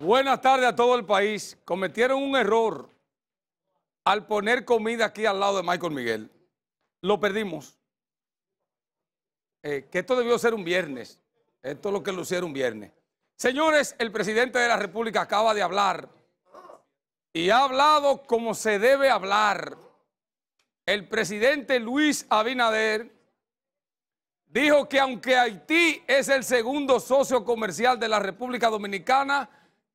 Buenas tardes a todo el país. Cometieron un error al poner comida aquí al lado de Michael Miguel. Lo perdimos. Que esto debió ser un viernes. Esto es lo que lucieron un viernes. Señores, el presidente de la República acaba de hablar. Y ha hablado como se debe hablar. El presidente Luis Abinader dijo que aunque Haití es el segundo socio comercial de la República Dominicana,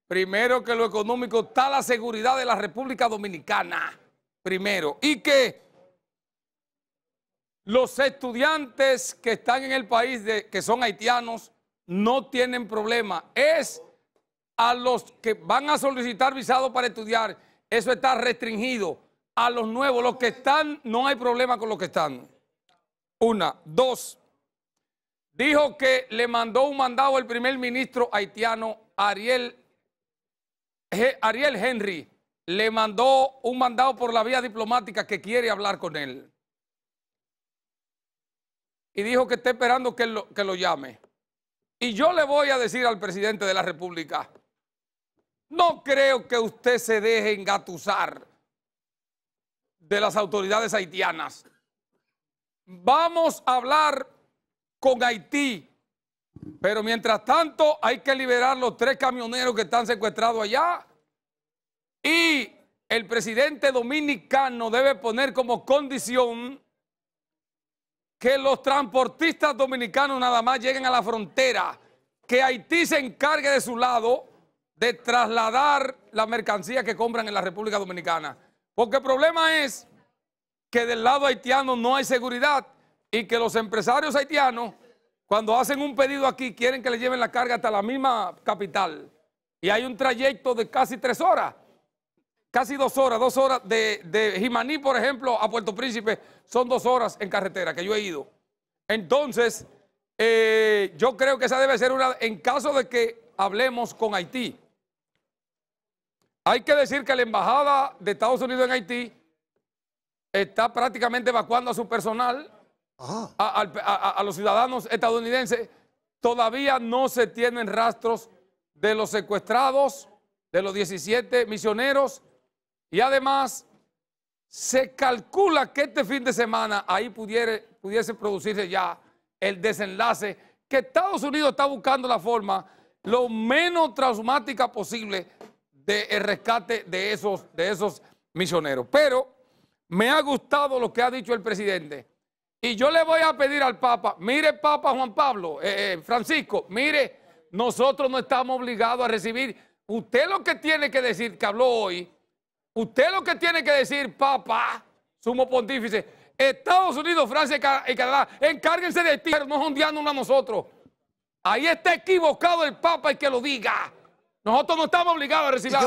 primero que lo económico está la seguridad de la República Dominicana, primero. Y que los estudiantes que están en el país, que son haitianos, no tienen problema. Es a los que van a solicitar visado para estudiar, eso está restringido. A los nuevos, los que están, no hay problema con los que están. Una, dos, dijo que le mandó un mandado el primer ministro haitiano Ariel Henry, le mandó un mandado por la vía diplomática que quiere hablar con él. Y dijo que está esperando que lo llame. Y yo le voy a decir al presidente de la República, no creo que usted se deje engatusar de las autoridades haitianas. Vamos a hablar con Haití. Pero mientras tanto hay que liberar los 3 camioneros que están secuestrados allá y el presidente dominicano debe poner como condición que los transportistas dominicanos nada más lleguen a la frontera, que Haití se encargue de su lado de trasladar la mercancía que compran en la República Dominicana. Porque el problema es que del lado haitiano no hay seguridad y que los empresarios haitianos, cuando hacen un pedido aquí, quieren que le lleven la carga hasta la misma capital. Y hay un trayecto de casi 3 horas, casi 2 horas, 2 horas. De Jimaní, por ejemplo, a Puerto Príncipe, son 2 horas en carretera, que yo he ido. Entonces, yo creo que esa debe ser una, en caso de que hablemos con Haití. Hay que decir que la embajada de Estados Unidos en Haití está prácticamente evacuando a su personal. A los ciudadanos estadounidenses. Todavía no se tienen rastros de los secuestrados, de los 17 misioneros, y además se calcula que este fin de semana ahí pudiese producirse ya el desenlace, que Estados Unidos está buscando la forma lo menos traumática posible del rescate de esos misioneros. Pero me ha gustado lo que ha dicho el presidente. Y yo le voy a pedir al Papa, mire Papa Juan Pablo, Francisco, mire, nosotros no estamos obligados a recibir. Usted lo que tiene que decir, que habló hoy, usted lo que tiene que decir, Papa, sumo pontífice, Estados Unidos, Francia y Canadá, encárguense de ti, pero no jondeándonos a nosotros. Ahí está equivocado el Papa y que lo diga. Nosotros no estamos obligados a recibir.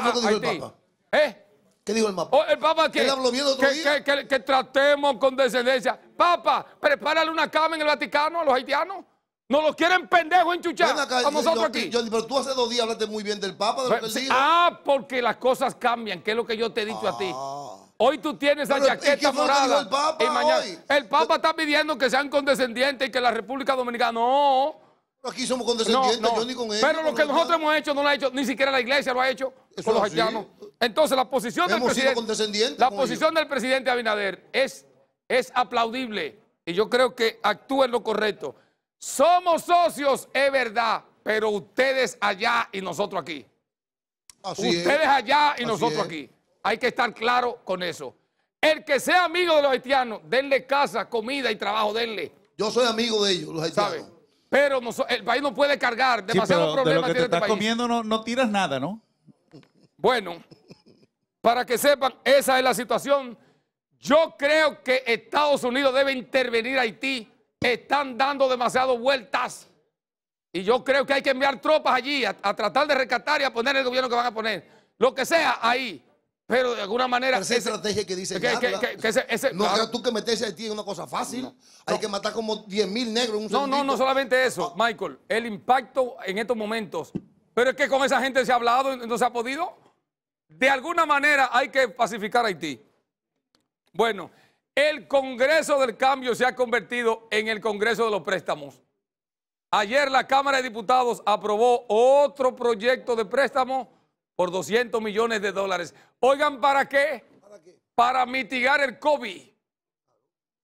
¿Qué dijo el Papa? Oh, el Papa que tratemos con descendencia. Papa, prepárale una cama en el Vaticano a los haitianos. No los quieren pendejos enchuchados a nosotros aquí. Pero tú hace 2 días hablaste muy bien del Papa. De lo que sí, porque las cosas cambian, que es lo que yo te he dicho a ti. Hoy tú tienes esa chaqueta morada. El Papa, y mañana, el Papa está pidiendo que sean condescendientes y que la República Dominicana no. Aquí somos condescendientes, yo ni con ellos. Pero lo que nosotros hemos hecho no lo ha hecho, ni siquiera la iglesia lo ha hecho con los haitianos. Entonces la posición del presidente, Abinader es aplaudible y yo creo que actúa en lo correcto. Somos socios, es verdad, pero ustedes allá y nosotros aquí. Ustedes allá y nosotros aquí. Hay que estar claro con eso. El que sea amigo de los haitianos, denle casa, comida y trabajo, denle. Yo soy amigo de ellos, los haitianos. ¿Sabe? Pero el país no puede cargar demasiados problemas. De lo que te estás comiendo no tiras nada, ¿no? Bueno, para que sepan, esa es la situación. Yo creo que Estados Unidos debe intervenir a Haití. Están dando demasiadas vueltas. Y yo creo que hay que enviar tropas allí a tratar de rescatar y a poner el gobierno que van a poner. Lo que sea ahí. Pero de alguna manera... Pero esa estrategia que dice... Claro, tú que metes a Haití es una cosa fácil. Hay que matar como 10.000 negros en un segundo. No solamente eso, Michael. El impacto en estos momentos. Pero es que con esa gente se ha hablado, no se ha podido. De alguna manera hay que pacificar a Haití. Bueno, el Congreso del Cambio se ha convertido en el Congreso de los Préstamos. Ayer la Cámara de Diputados aprobó otro proyecto de préstamo por $200 millones. Oigan, ¿para qué? Para mitigar el COVID.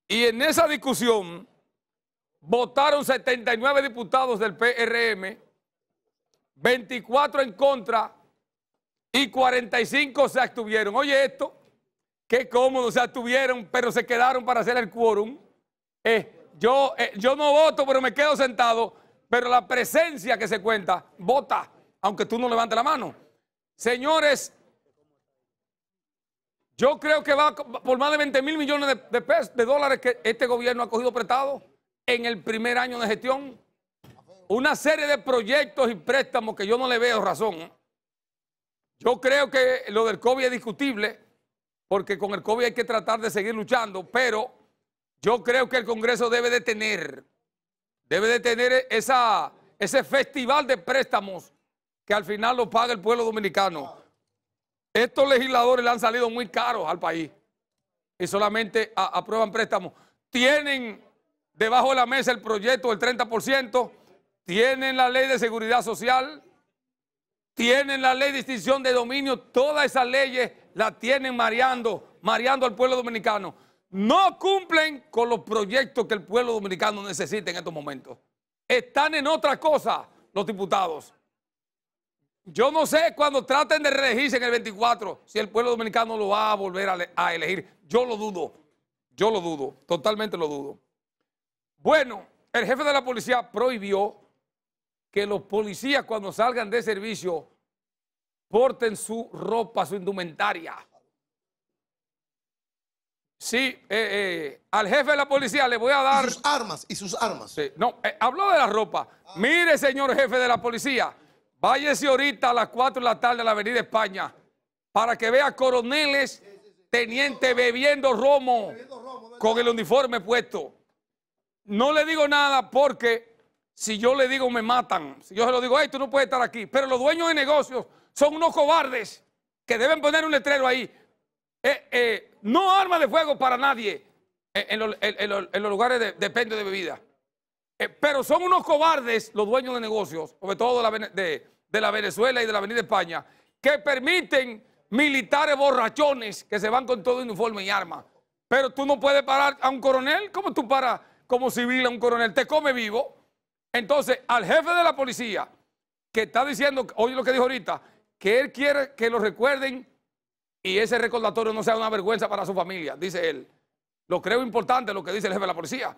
Y en esa discusión votaron 79 diputados del PRM, 24 en contra y 45 se abstuvieron. Oye esto, qué cómodo, se abstuvieron, pero se quedaron para hacer el quórum. Yo no voto, pero me quedo sentado, pero la presencia que se cuenta, vota, aunque tú no levantes la mano. Señores, yo creo que va por más de $20 mil millones de dólares que este gobierno ha cogido prestado en el primer año de gestión. Una serie de proyectos y préstamos que yo no le veo razón. Yo creo que lo del COVID es discutible, porque con el COVID hay que tratar de seguir luchando, pero yo creo que el Congreso debe de tener ese festival de préstamos que al final lo paga el pueblo dominicano. Estos legisladores le han salido muy caros al país y solamente aprueban préstamos. Tienen debajo de la mesa el proyecto del 30%, tienen la ley de seguridad social, tienen la ley de extinción de dominio, todas esas leyes las tienen mareando al pueblo dominicano. No cumplen con los proyectos que el pueblo dominicano necesita en estos momentos. Están en otra cosa los diputados. Yo no sé cuando traten de reelegirse en el 24, si el pueblo dominicano lo va a volver a elegir. Yo lo dudo, totalmente lo dudo. Bueno, el jefe de la policía prohibió que los policías cuando salgan de servicio porten su ropa, su indumentaria. Sí, al jefe de la policía le voy a dar... Y sus armas. Sí, no, habló de la ropa. Ah. Mire, señor jefe de la policía, váyase ahorita a las 4 de la tarde a la avenida España para que vea coroneles, tenientes bebiendo romo con el uniforme puesto. No le digo nada porque si yo le digo me matan. Si yo se lo digo, hey, tú no puedes estar aquí. Pero los dueños de negocios son unos cobardes que deben poner un letrero ahí. No armas de fuego para nadie en los lugares de pendio de bebida. Pero son unos cobardes los dueños de negocios, sobre todo de la Venezuela y de la avenida España, que permiten militares borrachones que se van con todo uniforme y armas. Pero tú no puedes parar a un coronel. ¿Cómo tú paras como civil a un coronel? Te come vivo. Entonces, al jefe de la policía, que está diciendo, oye lo que dijo ahorita, que él quiere que lo recuerden y ese recordatorio no sea una vergüenza para su familia, dice él. Lo creo importante lo que dice el jefe de la policía.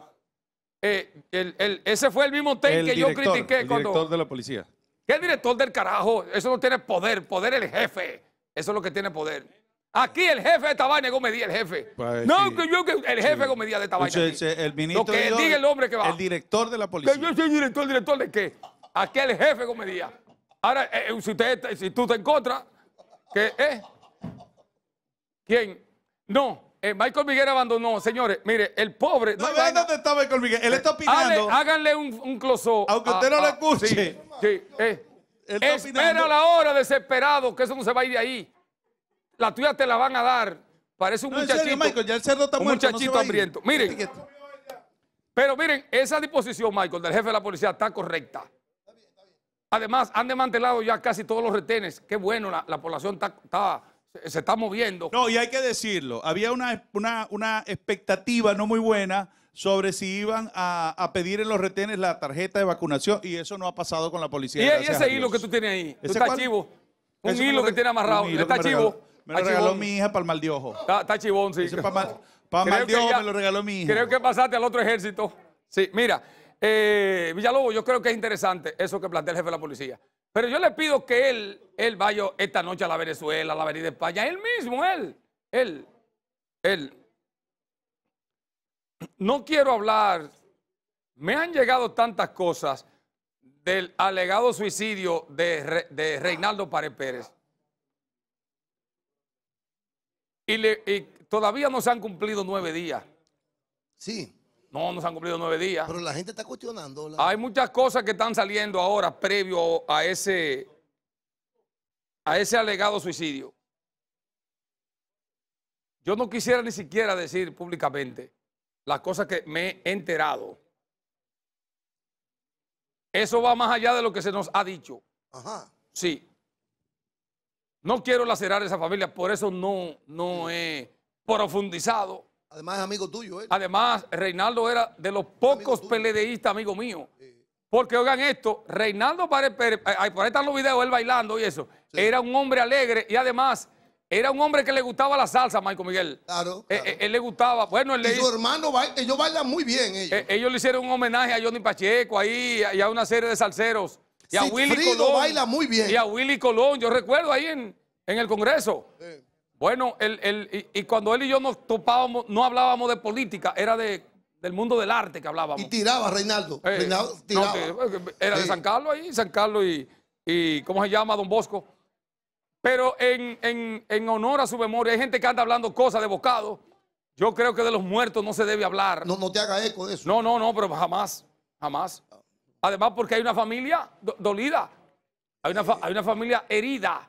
Ese fue el mismo tema que yo critiqué. El director de la policía. ¿Qué director del carajo? Eso no tiene poder. Poder el jefe. Eso es lo que tiene poder. Aquí el jefe de esta vaina es Gómez Díaz, el jefe. Pues, no, sí. El jefe sí. Gómez Díaz de esta vaina. El ministro. Lo que diga el hombre que va. El director de la policía. Yo soy director de qué. Aquí el jefe Gómez Díaz. Ahora, si tú estás en contra, ¿qué es? ¿Quién? No. Michael Miguel abandonó, señores, mire, el pobre... No, vean dónde está Michael Miguel, él está opinando. Háganle un close-up. Aunque usted no lo escuche. Sí, sí, espera la hora, desesperado, que eso no se va a ir de ahí. La tuya te la van a dar. Parece un muchachito. En serio, Michael, ya el cerdo está muerto, muchachito no hambriento. Miren, pero miren, esa disposición, Michael, del jefe de la policía está correcta. Además, han desmantelado ya casi todos los retenes. Qué bueno, la población se está moviendo. No, y hay que decirlo, había una expectativa no muy buena sobre si iban a pedir en los retenes la tarjeta de vacunación y eso no ha pasado con la policía. Y ese hilo que tú tienes ahí, tú estás chivo, un hilo que tiene amarrado, está chivo. Me lo regaló mi hija para el mal de ojo. Está chivón, sí. Para el mal de ojo me lo regaló mi hija. Creo que pasaste al otro ejército. Sí, mira, Villalobos, yo creo que es interesante eso que plantea el jefe de la policía. Pero yo le pido que él vaya esta noche a la Venezuela, a la avenida España. Él mismo, él. No quiero hablar. Me han llegado tantas cosas del alegado suicidio de Reinaldo Párez Pérez. Y todavía no se han cumplido 9 días. Sí. No se han cumplido 9 días. Pero la gente está cuestionando. Hay muchas cosas que están saliendo ahora previo a ese alegado suicidio. Yo no quisiera ni siquiera decir públicamente las cosas que me he enterado. Eso va más allá de lo que se nos ha dicho. Ajá. Sí. No quiero lacerar esa familia, por eso no he profundizado. Además es amigo tuyo. Él. Además, Reinaldo era de los pocos PLDistas, amigo mío. Porque oigan esto, Reinaldo Párez Pérez, por ahí están los videos, él bailando y eso. Sí. Era un hombre alegre y además era un hombre que le gustaba la salsa, Michael Miguel. Claro, claro. Él le gustaba, bueno, él y le su hizo, hermano, ellos bailan muy bien. Ellos le hicieron un homenaje a Johnny Pacheco ahí y a una serie de salseros. Y a Willy Colón baila muy bien. Y a Willy Colón, yo recuerdo ahí en el Congreso. Sí. Bueno, y cuando él y yo nos topábamos, no hablábamos de política, era del mundo del arte que hablábamos. Y tiraba, Reinaldo. Reinaldo tiraba. No, era de San Carlos ahí, San Carlos y ¿cómo se llama? Don Bosco. Pero en honor a su memoria, hay gente que anda hablando cosas de bocado. Yo creo que de los muertos no se debe hablar. No, no te haga eco de eso. No, pero jamás, jamás. Además porque hay una familia dolida, hay una familia herida,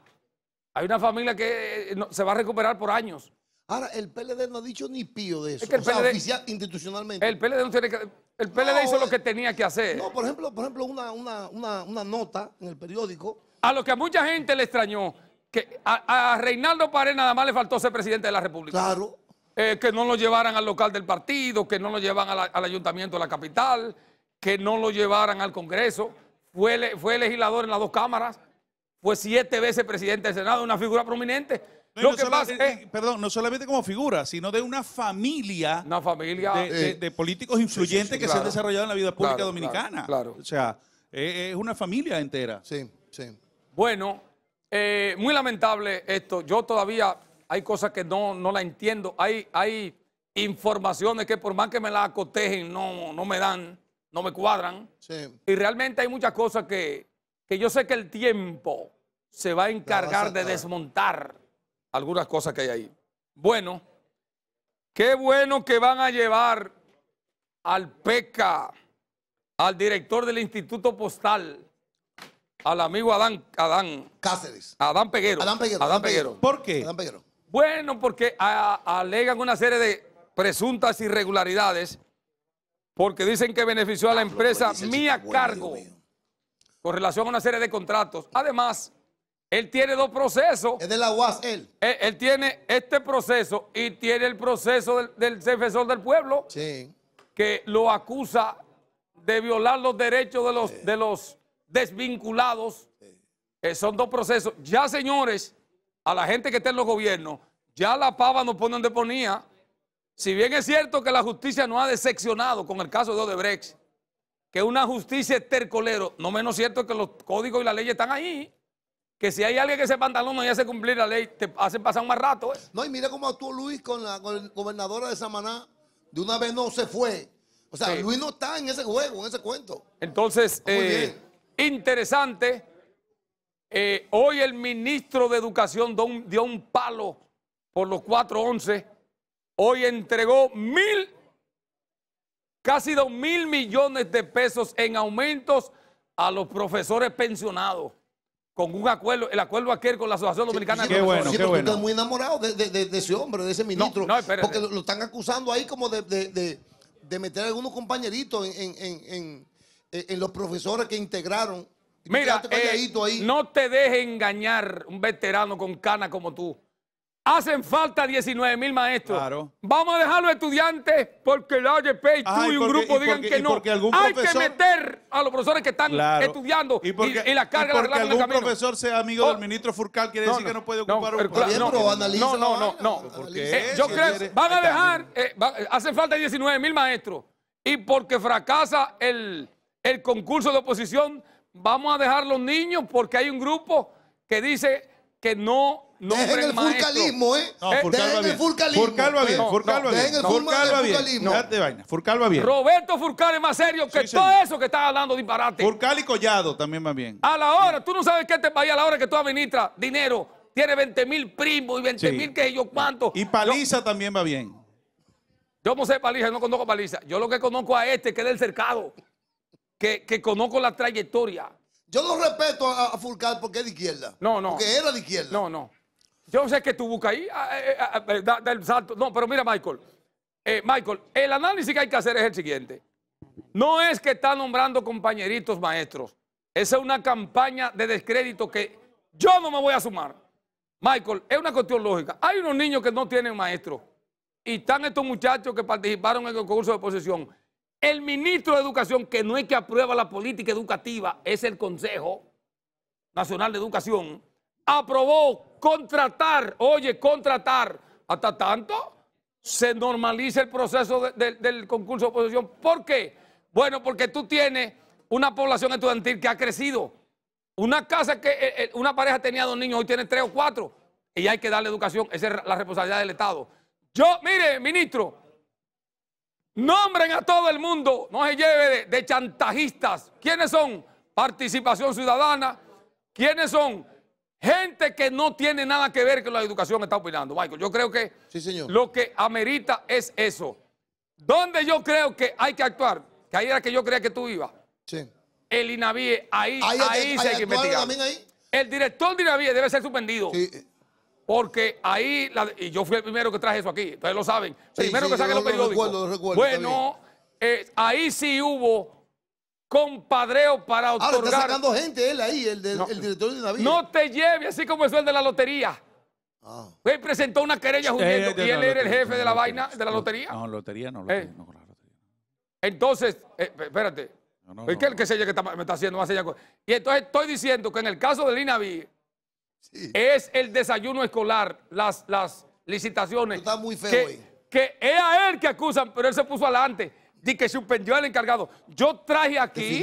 hay una familia que se va a recuperar por años. Ahora, el PLD no ha dicho ni pío de eso, es que o sea, oficial, institucionalmente. El PLD, no tiene que, el PLD no, hizo lo que tenía que hacer. No, por ejemplo una nota en el periódico. A lo que a mucha gente le extrañó, que a Reinaldo Párez nada más le faltó ser presidente de la República. Claro. Que no lo llevaran al local del partido, que no lo llevan al ayuntamiento de la capital, que no lo llevaran al Congreso, fue legislador en las dos cámaras, fue 7 veces presidente del Senado, una figura prominente. Perdón, no solamente como figura, sino de una familia, de políticos influyentes que se han desarrollado en la vida pública dominicana. Claro. O sea, es una familia entera. Sí, sí. Bueno, muy lamentable esto. Yo todavía hay cosas que no la entiendo. Hay informaciones que por más que me las acotejen, no me dan. No me cuadran. Sí. Y realmente hay muchas cosas que yo sé que el tiempo se va a encargar de desmontar algunas cosas que hay ahí. Bueno, qué bueno que van a llevar al PECA, al director del Instituto Postal, al amigo Adán Cáceres. Adán Peguero. Adán Peguero. ¿Por qué? Adán Peguero. Bueno, porque alegan una serie de presuntas irregularidades. Porque dicen que benefició a la empresa Mía Cargo con relación a una serie de contratos. Además, él tiene 2 procesos. Es de la UAS, él. Él tiene este proceso y tiene el proceso del defensor del pueblo, sí, que lo acusa de violar los derechos de los, sí, de los desvinculados. Sí. Son 2 procesos. Ya, señores, a la gente que está en los gobiernos, ya la pava nos pone donde ponía. Si bien es cierto que la justicia nos ha decepcionado con el caso de Odebrecht, que una justicia es tercolero, no menos cierto que los códigos y las leyes están ahí, que si hay alguien que se pantalona y hace cumplir la ley, te hacen pasar un mal rato. No, y mira cómo actuó Luis con la gobernadora de Samaná, de una vez no se fue. O sea, sí. Luis no está en ese juego, en ese cuento. Entonces, interesante, hoy el ministro de Educación dio un palo por los 411. Hoy entregó casi 2.000 millones de pesos en aumentos a los profesores pensionados. Con un acuerdo, el acuerdo aquel con la Asociación Dominicana de Profesores. Bueno, sí, pero tú estás muy enamorado de ese hombre, de ese ministro. No, espérate. Porque lo están acusando ahí como de meter a algunos compañeritos en los profesores que integraron. Mira, ahí. No te dejes engañar un veterano con canas como tú. Hacen falta 19.000 maestros. Claro. Vamos a dejar a los estudiantes porque la AGP y tú y un grupo digan que no. Hay que meter a los profesores que están estudiando y la carga de la regla en el camino. Porque algún profesor sea amigo del ministro Furcal quiere decir que no puede ocupar un puesto. No. Yo creo que van a dejar, hacen falta 19.000 maestros. Y porque fracasa el concurso de oposición, vamos a dejar los niños porque hay un grupo que dice que no. Dejen el furcalismo, Dejen el furcalismo. Furcal va bien, Furcal va bien. Furcal va bien. Furcal va bien. Roberto Furcal es más serio que todo eso que están hablando disparate. Furcal y Collado también va bien. A la hora, tú no sabes que este país, a la hora que tú administras dinero, tiene 20.000 primos y 20.000 que yo cuánto. Y Paliza también va bien. Yo no sé Paliza, no conozco a Paliza. Yo lo que conozco a este, que es del cercado, que conozco la trayectoria. Yo no respeto a Furcal porque es de izquierda. No. Porque era de izquierda. No. Yo sé que tú buscas ahí del salto. No, pero mira, Michael. Michael, el análisis que hay que hacer es el siguiente. No es que está nombrando compañeritos maestros. Esa es una campaña de descrédito que yo no me voy a sumar. Michael, es una cuestión lógica. Hay unos niños que no tienen maestro y están estos muchachos que participaron en el concurso de oposición. El ministro de Educación, que no es que aprueba la política educativa, es el Consejo Nacional de Educación, aprobó contratar, oye, contratar, hasta tanto se normaliza el proceso del concurso de oposición. ¿Por qué? Bueno, porque tú tienes una población estudiantil que ha crecido. Una casa que una pareja tenía 2 niños, hoy tiene 3 o 4, y hay que darle educación. Esa es la responsabilidad del Estado. Yo, mire, ministro, nombren a todo el mundo, no se lleve de chantajistas. ¿Quiénes son? Participación Ciudadana. ¿Quiénes son? Gente que no tiene nada que ver con la educación está opinando, Michael. Yo creo que sí, señor, lo que amerita es eso. ¿Dónde yo creo que hay que actuar? Que ahí era que yo creía que tú ibas. Sí. El INAVIE, ahí se hay que investigar. El director de INAVIE debe ser suspendido. Sí. Porque ahí, y yo fui el primero que traje eso aquí, ustedes lo saben. Sí, primero que saquen los periódicos. Lo recuerdo, bueno, ahí sí hubo compadreo para otorgar. Ahora está sacando gente él ahí, el director de INAVIE. No te lleve así como eso el de la lotería. Ah. Él presentó una querella jugando y él era el jefe de la vaina de la lotería. No, lotería no, lotería no. Entonces, espérate. Es que el que se que me está haciendo más allá. Y entonces estoy diciendo que en el caso del INAVIE sí, es el desayuno escolar, las licitaciones. Está muy feo que es a él que acusan, pero él se puso adelante. Y que suspendió al encargado. Yo traje aquí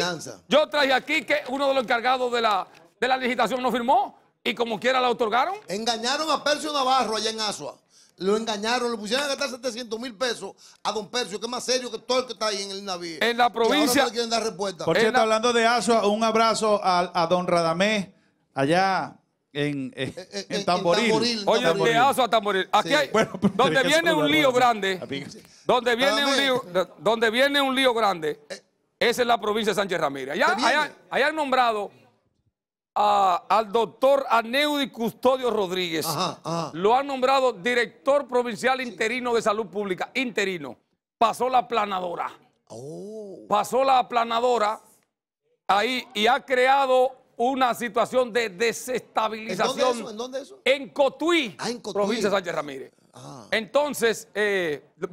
que uno de los encargados de la licitación no firmó y como quiera la otorgaron. Engañaron a Percio Navarro allá en Azua. Lo engañaron, le pusieron a gastar 700.000 pesos a don Percio, que es más serio que todo el que está ahí en el navío. En la provincia. Ahora no quieren dar respuesta. Por cierto, hablando de Azua, un abrazo a don Radamés allá en Tamboril. Oye, de Azua a Tamboril. Aquí sí hay, bueno, donde viene un lío grande, donde viene un lío grande, esa es la provincia de Sánchez Ramírez. Allá han nombrado al doctor Aneudi Custodio Rodríguez. Ajá. Lo han nombrado director provincial interino de salud pública. Interino. Pasó la aplanadora. Oh. Pasó la aplanadora ahí y ha creado una situación de desestabilización. ¿En dónde eso? En Cotuí, provincia de Sánchez Ramírez. Ah. Entonces,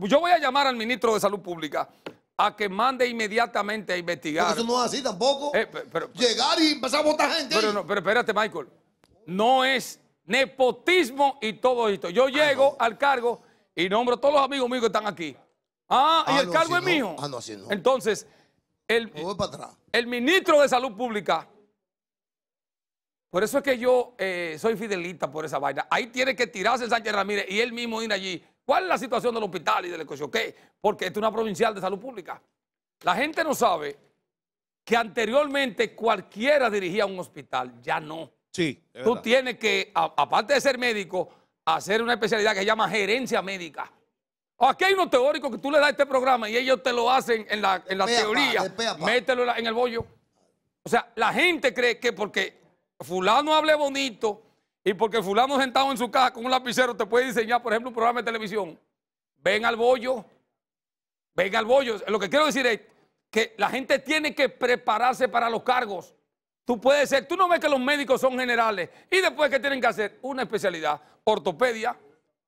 yo voy a llamar al ministro de Salud Pública a que mande inmediatamente a investigar. Pero eso no es así tampoco. Llegar y empezar a votar gente. Pero espérate, Michael. No es nepotismo y todo esto. Yo llego al cargo y nombro a todos los amigos míos que están aquí. ¿Y el cargo es mío? Ah, no, así no. Entonces, voy para atrás. El ministro de Salud Pública. Por eso es que yo soy fidelista por esa vaina. Ahí tiene que tirarse el Sánchez Ramírez y él mismo ir allí. ¿Cuál es la situación del hospital y del Ecochoque? Porque esto es una provincial de salud pública. La gente no sabe que anteriormente cualquiera dirigía un hospital. Ya no. Sí, es verdad. Tú tienes que, aparte de ser médico, hacer una especialidad que se llama gerencia médica. Aquí hay unos teóricos que tú le das a este programa y ellos te lo hacen en la teoría. Mételo en el bollo. O sea, la gente cree que porque fulano hable bonito y porque fulano sentado en su casa con un lapicero te puede diseñar, por ejemplo, un programa de televisión. Ven al bollo, ven al bollo. Lo que quiero decir es que la gente tiene que prepararse para los cargos. Tú no ves que los médicos son generales y después que tienen que hacer una especialidad, ortopedia,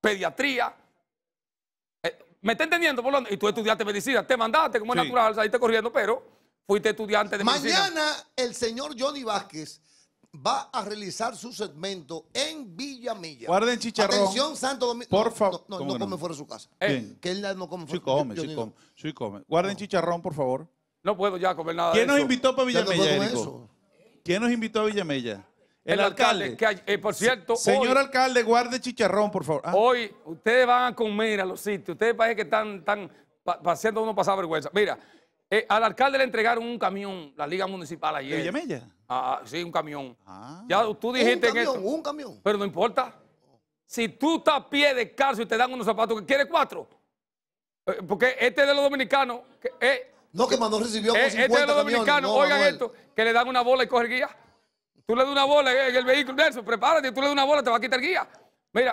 pediatría. ¿Me está entendiendo? Y tú estudiaste medicina, te mandaste como es natural, saliste corriendo, pero fuiste estudiante de medicina. Mañana el señor Johnny Vázquez va a realizar su segmento en Villamilla. Guarden chicharrón. Atención, Santo Domingo. Por favor. No come fuera de su casa. Que él no come fuera de su casa. Sí come. Guarden chicharrón, por favor. No puedo ya comer nada. ¿Quién nos invitó para Villamella, Erico? ¿Quién nos invitó a Villamella? El alcalde. Que, por cierto, señor alcalde, guarde chicharrón, por favor. Hoy ustedes van a comer a los sitios. Ustedes parece que están haciendo uno pasar vergüenza. Mira, al alcalde le entregaron un camión, la Liga Municipal ayer. ¿De Villamella? Ah, sí, un camión. Ah, ya tú dijiste que un camión. Pero no importa. Si tú estás a pie de calcio y te dan unos zapatos, que quieres 4. Porque este es de los dominicanos. Este es de los dominicanos, no, oigan Manuel, esto, que le dan una bola y coge el guía. Tú le das una bola en el vehículo, Nelson, prepárate, tú le das una bola, te va a quitar el guía.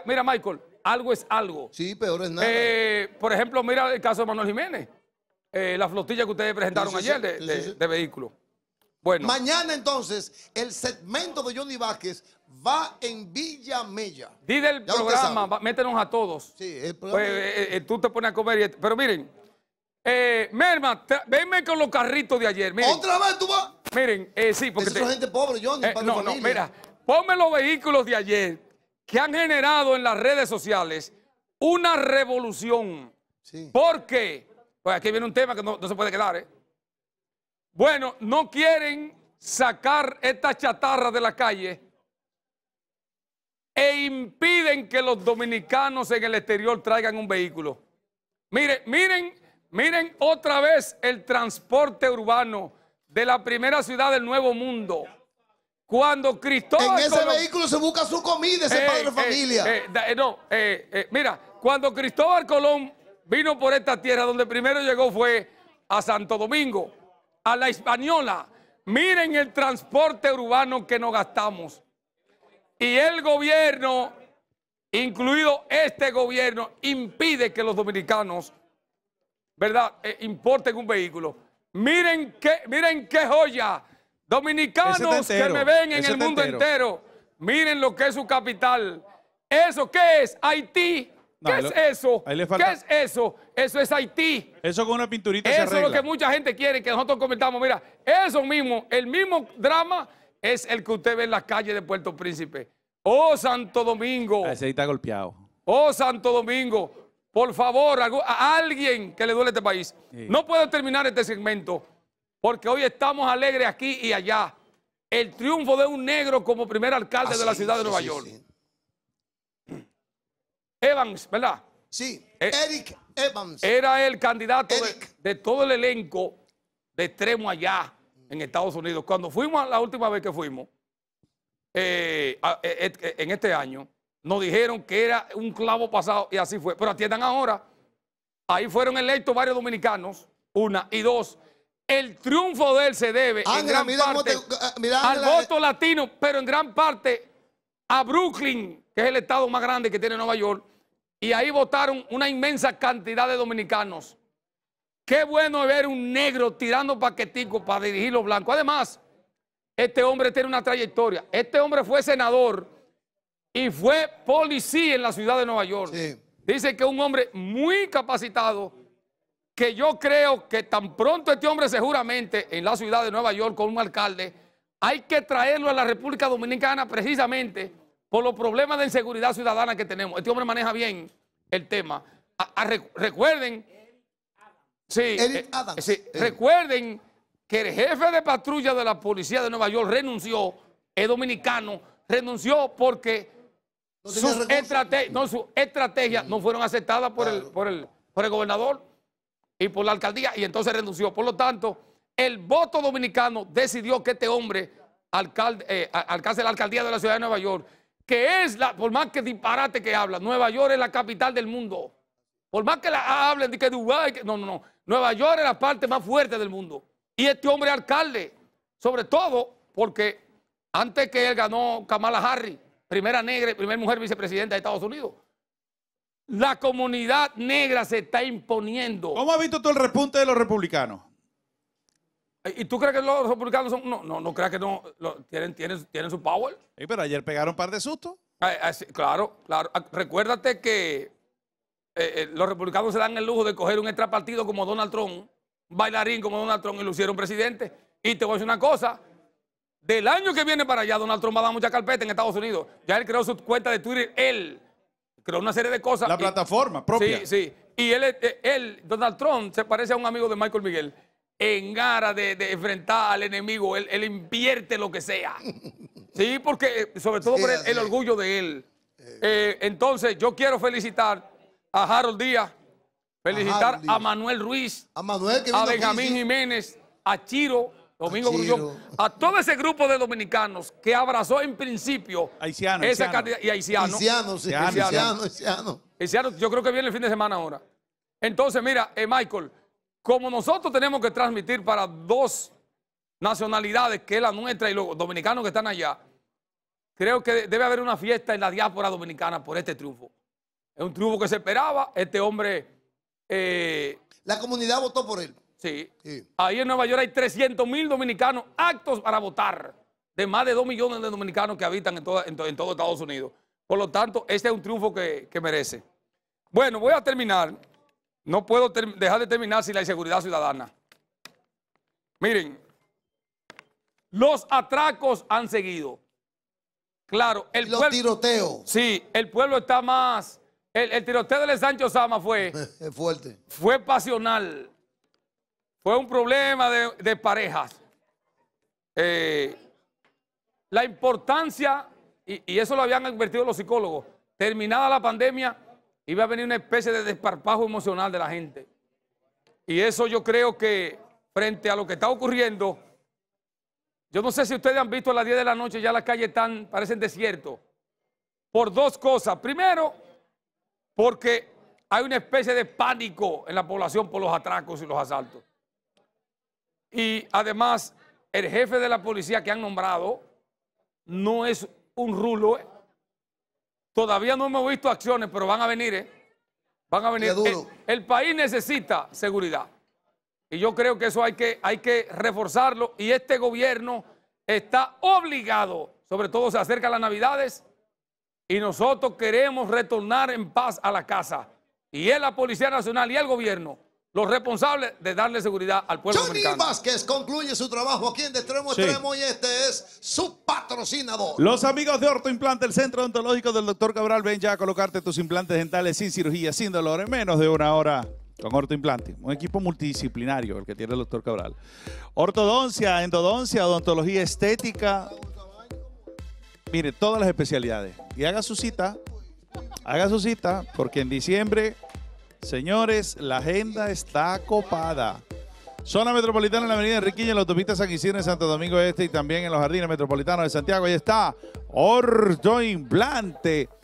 Mira, Michael, algo es algo. Sí, peor es nada. Por ejemplo, mira el caso de Manuel Jiménez. La flotilla que ustedes presentaron ayer de vehículos. Bueno. Mañana entonces el segmento de Johnny Vázquez va en Villa Mella Mella. Di del ya programa, métenos a todos. Sí, el programa. Pues, tú te pones a comer. Pero miren, Merma, venme con los carritos de ayer. Miren. ¿Otra vez tú vas? Miren, sí, porque. Eso es gente pobre, Johnny. No, no, mira, ponme los vehículos de ayer que han generado en las redes sociales una revolución. Sí. ¿Por qué? Pues aquí viene un tema que no se puede quedar, ¿eh? Bueno, no quieren sacar esta chatarra de la calle e impiden que los dominicanos en el exterior traigan un vehículo. Miren, miren otra vez el transporte urbano de la primera ciudad del Nuevo Mundo. Cuando Cristóbal Colón... En ese vehículo se busca su comida, ese padre de familia. Mira, cuando Cristóbal Colón vino por esta tierra, donde primero llegó fue a Santo Domingo, a la Hispaniola. Miren el transporte urbano que nos gastamos. Y el gobierno, incluido este gobierno, impide que los dominicanos, ¿verdad?, importen un vehículo. Miren qué joya. Dominicanos que me ven en el mundo entero, miren lo que es su capital. ¿Eso qué es? Haití. ¿Qué es eso? ¿Qué es eso? Eso es Haití. Eso con una pinturita se arregla. Eso es lo que mucha gente quiere, que nosotros comentamos. Mira, eso mismo, el mismo drama es el que usted ve en las calles de Puerto Príncipe. Oh, Santo Domingo. Ese ahí está golpeado. Oh, Santo Domingo. Por favor, a alguien que le duele este país. Sí. No puedo terminar este segmento porque hoy estamos alegres aquí y allá. El triunfo de un negro como primer alcalde de la ciudad de Nueva York. Sí. Evans, ¿verdad? Sí, Eric Evans. Era el candidato de todo el elenco de extremo allá en Estados Unidos. Cuando fuimos, la última vez que fuimos, en este año, nos dijeron que era un clavo pasado y así fue. Pero atiendan ahora, ahí fueron electos varios dominicanos, una y dos. El triunfo de él se debe en gran parte al voto latino, pero en gran parte a Brooklyn, que es el estado más grande que tiene Nueva York, y ahí votaron una inmensa cantidad de dominicanos. Qué bueno ver un negro tirando paqueticos para dirigir los blancos. Además, este hombre tiene una trayectoria. Este hombre fue senador y fue policía en la ciudad de Nueva York. Sí. Dice que es un hombre muy capacitado, que yo creo que tan pronto este hombre se juramente en la ciudad de Nueva York con un alcalde, hay que traerlo a la República Dominicana precisamente por los problemas de inseguridad ciudadana que tenemos. Este hombre maneja bien el tema. Recuerden, recuerden que el jefe de patrulla de la policía de Nueva York renunció, es dominicano, renunció porque sus estrategias no fueron aceptadas por el gobernador y por la alcaldía, y entonces renunció. Por lo tanto, el voto dominicano decidió que este hombre alcance la alcaldía de la ciudad de Nueva York, que es la, por más que disparate que habla, Nueva York es la capital del mundo. Por más que la hablen de que Dubái, no. Nueva York es la parte más fuerte del mundo. Y este hombre es alcalde, sobre todo porque antes que él ganó Kamala Harris, primera negra, primera mujer vicepresidenta de Estados Unidos. La comunidad negra se está imponiendo. ¿Cómo has visto todo el repunte de los republicanos? ¿Y tú crees que los republicanos son...? No creas que no. ¿Tienen su power? Sí, pero ayer pegaron un par de sustos. Claro. Recuérdate que los republicanos se dan el lujo de coger un extra partido como Donald Trump, un bailarín como Donald Trump, y lo hicieron presidente. Y te voy a decir una cosa. Del año que viene para allá, Donald Trump va a dar mucha carpeta en Estados Unidos. Ya él creó su cuenta de Twitter, él creó una serie de cosas. La plataforma propia. Sí. Y él, Donald Trump, se parece a un amigo de Michael Miguel. En gara de enfrentar al enemigo, él invierte lo que sea. Sí, porque sobre todo por el orgullo de él. Entonces, yo quiero felicitar a Harold Díaz, felicitar a Manuel Ruiz, a Benjamín Jiménez, a Chiro, Domingo Grullón, a todo ese grupo de dominicanos que abrazó en principio esa cantidad. Y haitiano. Yo creo que viene el fin de semana ahora. Entonces, mira, Michael, como nosotros tenemos que transmitir para dos nacionalidades, que es la nuestra y los dominicanos que están allá, creo que debe haber una fiesta en la diáspora dominicana por este triunfo. Es un triunfo que se esperaba. Este hombre... la comunidad votó por él. Sí. Ahí en Nueva York hay 300,000 dominicanos aptos para votar, de más de 2 millones de dominicanos que habitan en todo Estados Unidos. Por lo tanto, este es un triunfo que merece. Bueno, voy a terminar. No puedo dejar de terminar sin la inseguridad ciudadana. Miren, los atracos han seguido. Claro, el los tiroteos. Sí, el pueblo está más... El tiroteo de Sancho Sama fue... fuerte. Fue pasional. Fue un problema de parejas. La importancia... Y eso lo habían advertido los psicólogos. Terminada la pandemia, iba a venir una especie de desparpajo emocional de la gente. Y eso yo creo que, frente a lo que está ocurriendo, yo no sé si ustedes han visto a las 10 de la noche, ya las calles están, parecen desiertos. Por dos cosas. Primero, porque hay una especie de pánico en la población por los atracos y los asaltos. Y además, el jefe de la policía que han nombrado no es... un rulo, todavía no hemos visto acciones, pero van a venir, van a venir. El país necesita seguridad y yo creo que eso hay que reforzarlo, y este gobierno está obligado, sobre todo se acercan las Navidades y nosotros queremos retornar en paz a la casa, y es la Policía Nacional y el gobierno los responsables de darle seguridad al pueblo dominicano. Johnny Vázquez concluye su trabajo aquí en De Extremo a Extremo, y este es su patrocinador. Los amigos de Ortoimplante, el centro odontológico del Dr. Cabral, ven ya a colocarte tus implantes dentales sin cirugía, sin dolor, en menos de una hora con Ortoimplante. Un equipo multidisciplinario el que tiene el Dr. Cabral. Ortodoncia, endodoncia, odontología estética. Mire, todas las especialidades. Y haga su cita, porque en diciembre... Señores, la agenda está copada. Zona metropolitana en la avenida Enriquillo, en la autopista San Isidro, en Santo Domingo Este, y también en los jardines metropolitanos de Santiago. Ahí está Ortoimplante.